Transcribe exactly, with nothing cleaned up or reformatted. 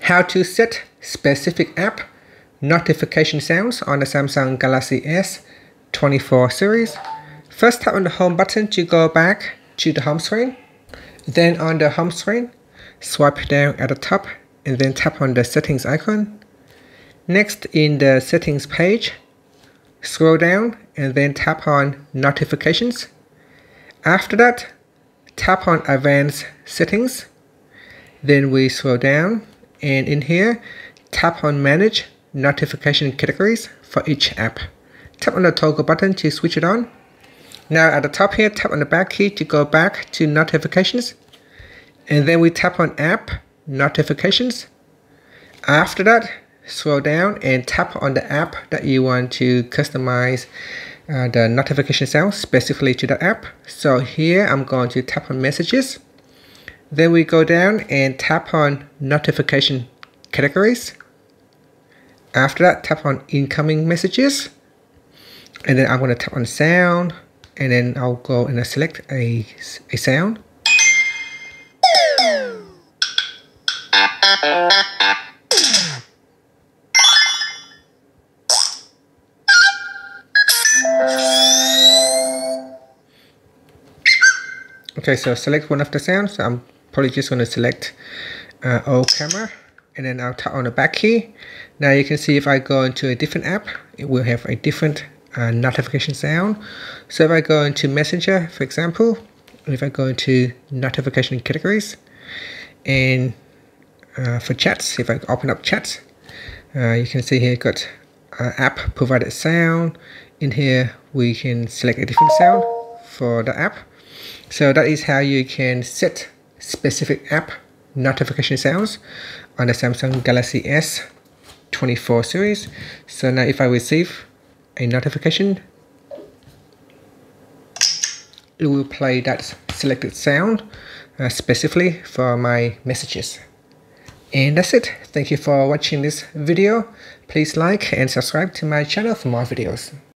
How to set specific app notification sounds on the Samsung Galaxy S twenty-four series. First, tap on the home button to go back to the home screen. Then on the home screen, swipe down at the top and then tap on the settings icon. Next, in the settings page, scroll down and then tap on notifications. After that, tap on advanced settings. Then we scroll down and in here, tap on manage notification categories for each app. Tap on the toggle button to switch it on. Now at the top here, tap on the back key to go back to notifications. And then we tap on app notifications. After that, scroll down and tap on the app that you want to customize uh, the notification sound specifically to the app. So here I'm going to tap on messages. Then we go down and tap on notification categories. After that, tap on incoming messages. And then I'm going to tap on sound. And then I'll go and I'll select a, a sound. Okay, so select one of the sounds. So I'm probably just going to select uh, old camera. And then I'll tap on the back key. Now you can see if I go into a different app, it will have a different Uh, notification sound. So if I go into Messenger, for example, if I go into notification categories, and uh, for chats, if I open up chats, uh, you can see here got uh, app provided sound. In here we can select a different sound for the app. So that is how you can set specific app notification sounds on the Samsung Galaxy S twenty-four series. So now if I receive a notification, it will play that selected sound uh, specifically for my messages. And that's it. Thank you for watching this video. Please like and subscribe to my channel for more videos.